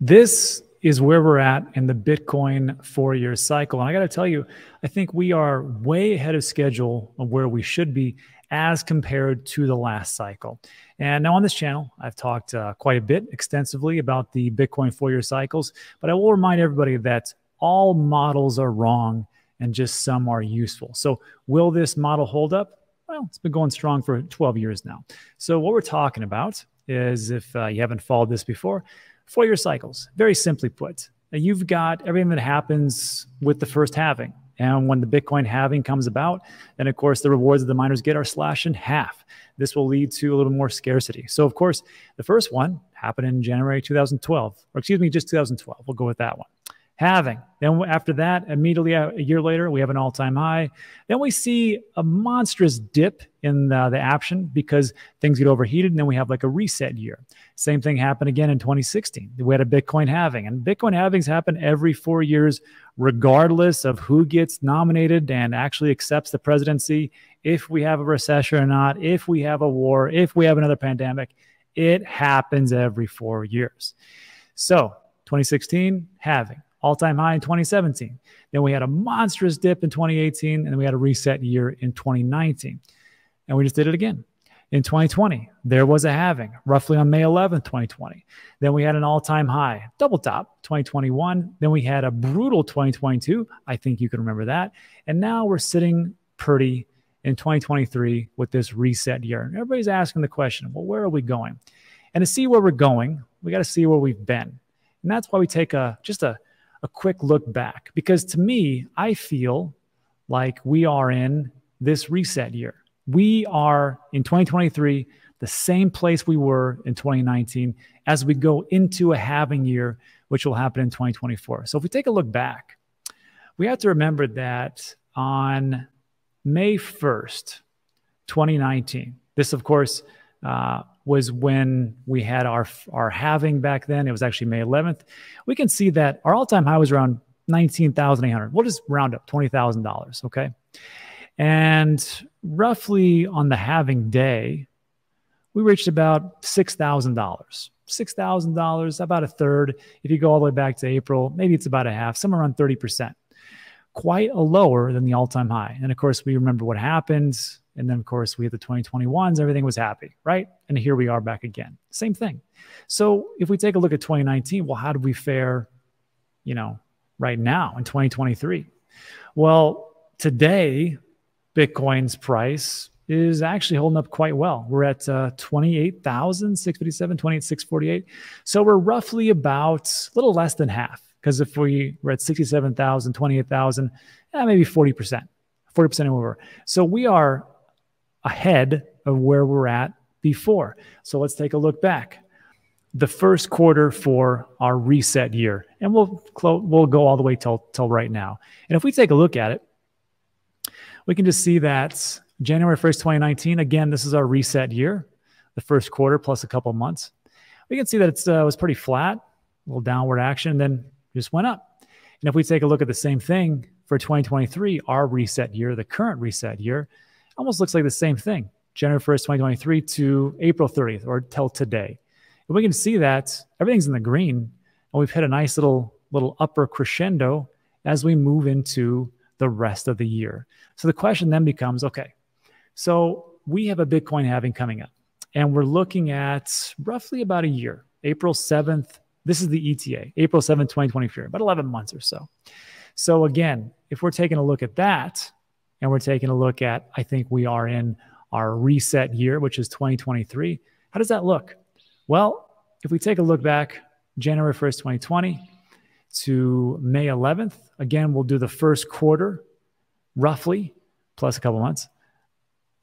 This is where we're at in the Bitcoin four-year cycle. And I got to tell you, I think we are way ahead of schedule of where we should be as compared to the last cycle. And now on this channel, I've talked quite a bit extensively about the Bitcoin four-year cycles, but I will remind everybody that all models are wrong and just some are useful. So will this model hold up? Well, it's been going strong for 12 years now. So what we're talking about is, if you haven't followed this before, four-year cycles. Very simply put, you've got everything that happens with the first halving. And when the Bitcoin halving comes about, then of course the rewards that the miners get are slashed in half. This will lead to a little more scarcity. So of course, the first one happened in January 2012, or excuse me, just 2012. We'll go with that one. Halving. Then after that, immediately a year later, we have an all-time high. Then we see a monstrous dip in the action because things get overheated, and then we have like a reset year. Same thing happened again in 2016. We had a Bitcoin halving, and Bitcoin halvings happen every 4 years, regardless of who gets nominated and actually accepts the presidency, if we have a recession or not, if we have a war, if we have another pandemic. It happens every 4 years. So 2016, halving. All-time high in 2017. Then we had a monstrous dip in 2018, and then we had a reset year in 2019. And we just did it again. In 2020, there was a halving, roughly on May 11th, 2020. Then we had an all-time high, double top, 2021. Then we had a brutal 2022. I think you can remember that. And now we're sitting pretty in 2023 with this reset year. And everybody's asking the question, well, where are we going? And to see where we're going, we got to see where we've been. And that's why we take a quick look back, because to me, I feel like we are in this reset year. We are in 2023, the same place we were in 2019 as we go into a halving year, which will happen in 2024. So if we take a look back, we have to remember that on May 1st, 2019, this of course, was when we had our halving back then. It was actually May 11th. We can see that our all-time high was around $19,800. We'll just round up, $20,000, okay? And roughly on the halving day, we reached about $6,000. $6,000, about a third. If you go all the way back to April, maybe it's about a half, somewhere around 30%. Quite a lower than the all-time high. And of course, we remember what happened. And then, of course, we had the 2021s. Everything was happy, right? And here we are back again. Same thing. So if we take a look at 2019, well, how did we fare, you know, right now in 2023? Well, today, Bitcoin's price is actually holding up quite well. We're at 28,657, 28,648. So we're roughly about a little less than half, because if we were at 67,000, 28,000, maybe 40%, 40% over. So we are ahead of where we're at before. So let's take a look back. The first quarter for our reset year, and we'll go all the way till right now. And if we take a look at it, we can just see that January 1st, 2019, again, this is our reset year, the first quarter plus a couple months. We can see that it was pretty flat, a little downward action, and then just went up. And if we take a look at the same thing for 2023, our reset year, the current reset year, almost looks like the same thing, January 1st, 2023 to April 30th, or till today. And we can see that everything's in the green, and we've hit a nice little upper crescendo as we move into the rest of the year. So the question then becomes, okay, so we have a Bitcoin halving coming up, and we're looking at roughly about a year, April 7th. This is the ETA, April 7th, 2024, about 11 months or so. So again, if we're taking a look at that, and we're taking a look at, I think we are in our reset year, which is 2023. How does that look? Well, if we take a look back, January 1st, 2020 to May 11th, again, we'll do the first quarter, roughly, plus a couple months,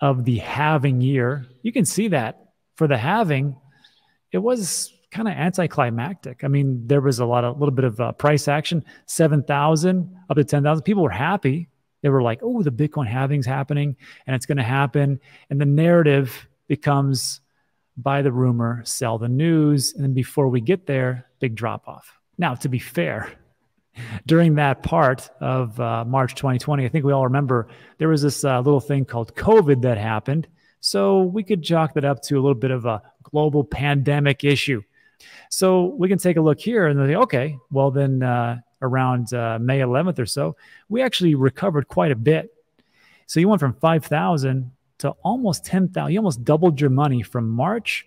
of the halving year. You can see that for the halving, it was kind of anticlimactic. I mean, there was a little bit of price action, 7,000 up to 10,000. People were happy. They were like, oh, the Bitcoin halving's happening and it's going to happen. And the narrative becomes buy the rumor, sell the news. And then before we get there, big drop off. Now, to be fair, during that part of March 2020, I think we all remember there was this little thing called COVID that happened. So we could chalk that up to a little bit of a global pandemic issue. So we can take a look here and think, okay, well then around May 11th or so, we actually recovered quite a bit. So you went from 5,000 to almost 10,000. You almost doubled your money from March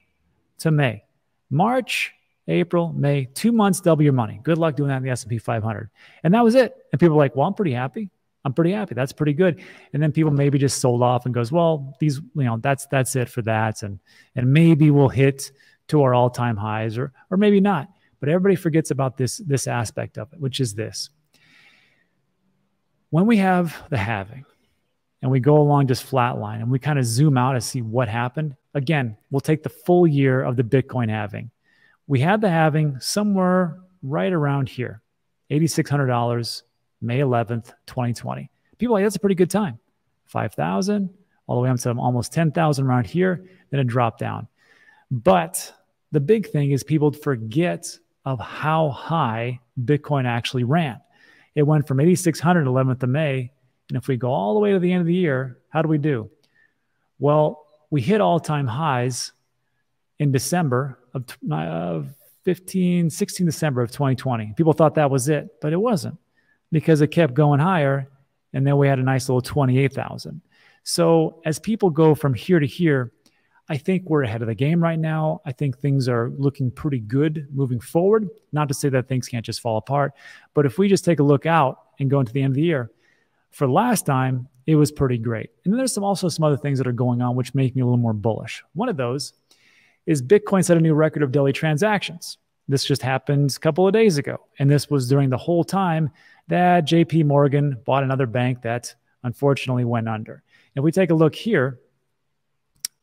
to May. March, April, May, 2 months, double your money. Good luck doing that in the S&P 500. And that was it. And people were like, well, I'm pretty happy. I'm pretty happy. That's pretty good. And then people maybe just sold off and goes, well, these, you know, that's it for that. And maybe we'll hit to our all-time highs or maybe not. But everybody forgets about this aspect of it, which is this. When we have the halving and we go along just flatline and we kind of zoom out and see what happened, again, we'll take the full year of the Bitcoin halving. We had the halving somewhere right around here, $8,600, May 11th, 2020. People are like, that's a pretty good time. 5,000, all the way up to almost 10,000 around here, then it dropped down. But the big thing is people forget of how high Bitcoin actually ran. It went from 8,600 11th of May. And if we go all the way to the end of the year, how do we do? Well, we hit all-time highs in December of 16 December of 2020. People thought that was it, but it wasn't, because it kept going higher. And then we had a nice little 28,000. So as people go from here to here, I think we're ahead of the game right now. I think things are looking pretty good moving forward. Not to say that things can't just fall apart, but if we just take a look out and go into the end of the year, for last time, it was pretty great. And then there's also some other things that are going on which make me a little more bullish. One of those is Bitcoin set a new record of daily transactions. This just happened a couple of days ago. And this was during the whole time that JP Morgan bought another bank that unfortunately went under. If we take a look here,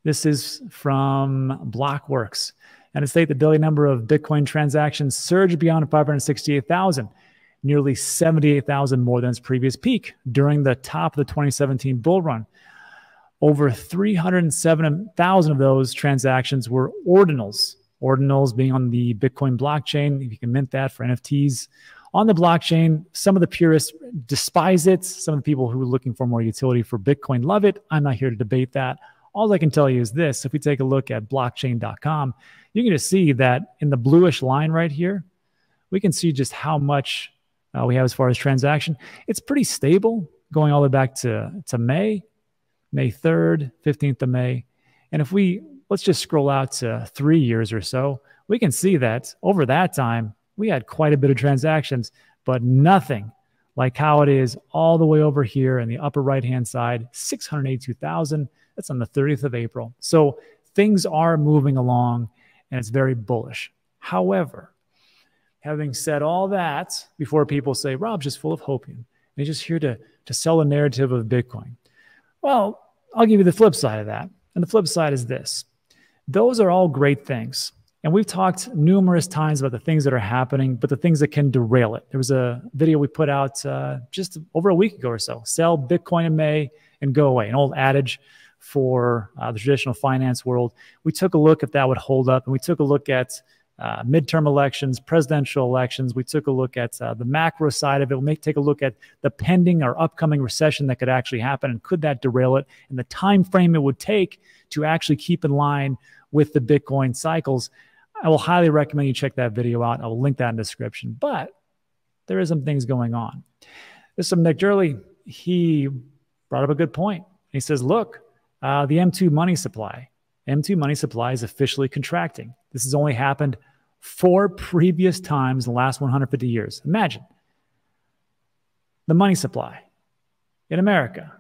this is from Blockworks, and it states the daily number of Bitcoin transactions surged beyond 568,000, nearly 78,000 more than its previous peak during the top of the 2017 bull run. Over 307,000 of those transactions were ordinals, ordinals being on the Bitcoin blockchain. You can mint that for NFTs on the blockchain. Some of the purists despise it. Some of the people who are looking for more utility for Bitcoin love it. I'm not here to debate that. All I can tell you is this. If we take a look at blockchain.com, you can just see that in the bluish line right here, we can see just how much we have as far as transaction. It's pretty stable going all the way back to May 3rd, 15th of May. And if we, let's just scroll out to 3 years or so, we can see that over that time, we had quite a bit of transactions, but nothing like how it is all the way over here in the upper right-hand side, 682,000. That's on the 30th of April. So things are moving along and it's very bullish. However, having said all that, before people say, Rob's just full of hopium, he's just here to sell a narrative of Bitcoin. Well, I'll give you the flip side of that. And the flip side is this. Those are all great things. And we've talked numerous times about the things that are happening, but the things that can derail it. There was a video we put out just over a week ago or so, sell Bitcoin in May and go away, an old adage for the traditional finance world. We took a look at that would hold up, and we took a look at midterm elections, presidential elections. We took a look at the macro side of it. We'll take a look at the pending or upcoming recession that could actually happen, and could that derail it, and the time frame it would take to actually keep in line with the Bitcoin cycles. I will highly recommend you check that video out. I will link that in the description. But there is some things going on. There's some Nick Jurley. He brought up a good point. He says, look, the M2 money supply. M2 money supply is officially contracting. This has only happened 4 previous times in the last 150 years. Imagine the money supply in America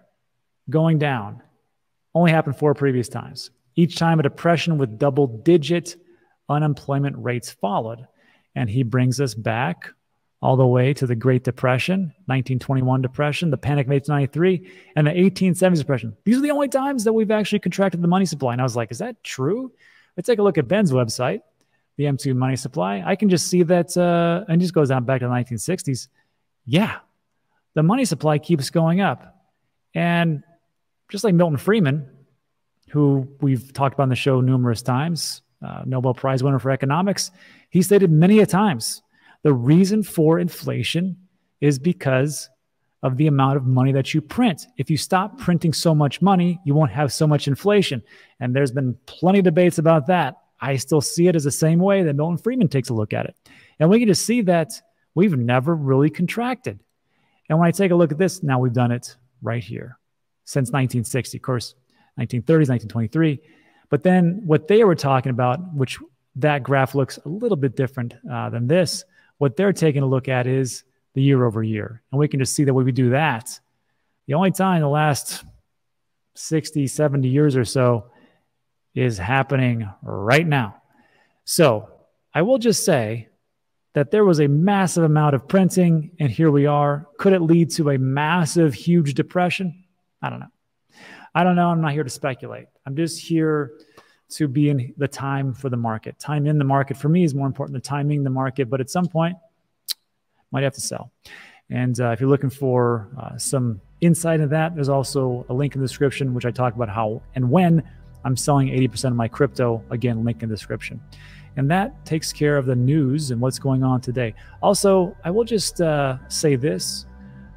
going down. Only happened 4 previous times. Each time a depression with double-digit unemployment rates followed. And he brings us back all the way to the Great Depression, 1921 Depression, the Panic of 1893, and the 1870s Depression. These are the only times that we've actually contracted the money supply. And I was like, is that true? Let's take a look at Ben's website, the M2 money supply. I can just see that, and just goes down back to the 1960s. Yeah, the money supply keeps going up. And just like Milton Friedman, who we've talked about on the show numerous times, Nobel Prize winner for economics, he stated many a times, the reason for inflation is because of the amount of money that you print. If you stop printing so much money, you won't have so much inflation. And there's been plenty of debates about that. I still see it as the same way that Milton Friedman takes a look at it. And we can just see that we've never really contracted. And when I take a look at this, now we've done it right here since 1960, of course, 1930s, 1923. But then what they were talking about, which that graph looks a little bit different than this, what they're taking a look at is the year over year. And we can just see that when we do that, the only time in the last 60, 70 years or so is happening right now. So I will just say that there was a massive amount of printing, and here we are. Could it lead to a massive, huge depression? I don't know. I don't know. I'm not here to speculate. I'm just here to be in the time for the market. Time in the market for me is more important than timing the market, but at some point, might have to sell. And if you're looking for some insight into that, there's also a link in the description, which I talk about how and when I'm selling 80% of my crypto. Again, link in the description. And that takes care of the news and what's going on today. Also, I will just say this.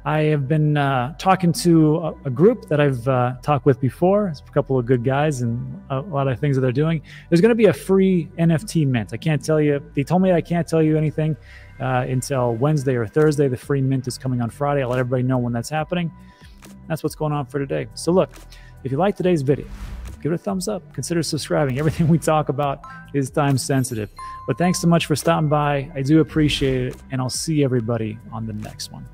I have been talking to a group that I've talked with before. It's a couple of good guys and a lot of things that they're doing. There's going to be a free NFT mint. I can't tell you. They told me I can't tell you anything until Wednesday or Thursday. The free mint is coming on Friday. I'll let everybody know when that's happening. That's what's going on for today. So look, if you like today's video, give it a thumbs up. Consider subscribing. Everything we talk about is time sensitive. But thanks so much for stopping by. I do appreciate it. And I'll see everybody on the next one.